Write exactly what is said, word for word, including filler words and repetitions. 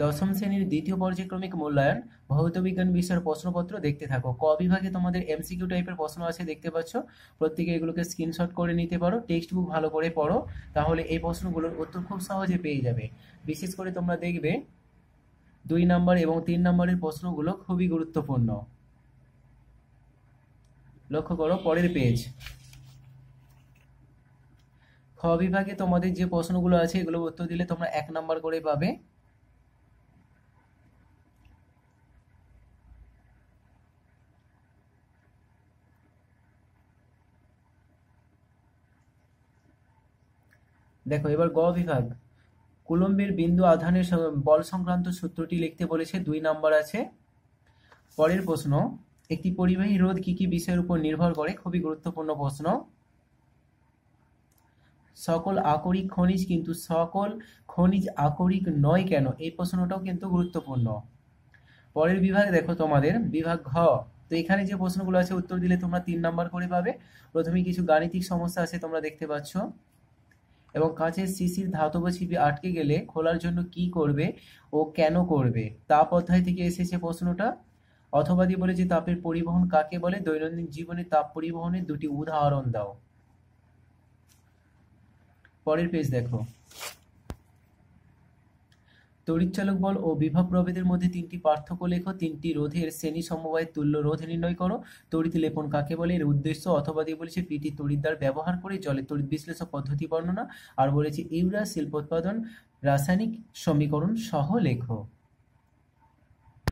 দশম শ্রেণীর দ্বিতীয় পর্যায়ক্রমিক মূল্যায়ন ভৌত বিজ্ঞান বিষয়ের প্রশ্নপত্র দেখতে থাকো। ক বিভাগে তোমাদের এমসিকিউ টাইপের প্রশ্ন আছে দেখতে পাচ্ছ, প্রত্যেকে এগুলোকে স্ক্রিনশট করে নিতে পারো, টেক্সট বুক ভালো করে পড়ো, তাহলে এই প্রশ্নগুলোর উত্তর খুব সহজে পেয়ে যাবে। বিশেষ করে তোমরা দেখবে দুই নম্বর এবং তিন নম্বরের প্রশ্নগুলো খুবই গুরুত্বপূর্ণ। লক্ষ্য করো পরের পেজ। খ বিভাগে তোমাদের যে প্রশ্নগুলো আছে এগুলো উত্তর দিলে তোমরা এক নম্বর করে পাবে। দেখো এবার গ বিভাগ, কুলম্বের বিন্দু আধানের বল সংক্রান্ত সূত্রটি লিখতে বলেছে, দুই নাম্বার আছে। পরের প্রশ্ন, একটি পরিবাহী রোধ কি কি বিষয়ের উপর নির্ভর করে? খুবই গুরুত্বপূর্ণ প্রশ্ন। সকল আকরিক খনিজ, কিন্তু সকল খনিজ আকরিক নয় কেন? এই প্রশ্নটাও কিন্তু গুরুত্বপূর্ণ। পরের বিভাগ দেখো তোমাদের বিভাগ ঘ, তো এখানে যে প্রশ্নগুলো আছে উত্তর দিলে তোমরা তিন নাম্বার করে পাবে। প্রথমে কিছু গাণিতিক সমস্যা আছে তোমরা দেখতে পাচ্ছ, এবং কাঁচের সিসির ধাতব ছিপি আটকে গেলে খোলার জন্য কি করবে ও কেন করবে? তাপ অধ্যায় থেকে এসেছে প্রশ্নটা। অথবা দিয়ে বলে যে তাপের পরিবহন কাকে বলে? দৈনন্দিন জীবনে তাপ পরিবহনের দুটি উদাহরণ দাও। পরের পেজ দেখো, তড়িৎচালক বল ও বিভব প্রভেদের মধ্যে তিনটি পার্থক্য লেখো, তিনটি রোধের শ্রেণী সমবায় তুল্য রোধ নির্ণয় করো, তড়িৎ লেপন কাকে বলে, এর উদ্দেশ্য। অথবা দিয়ে বলেছে পিটি তড়িৎদ্বার ব্যবহার করে জলে তড়িৎ বিশ্লেষক পদ্ধতি বর্ণনা, আর বলেছে ইউরা শিল্পোৎপাদন রাসায়নিক সমীকরণ সহ লেখো।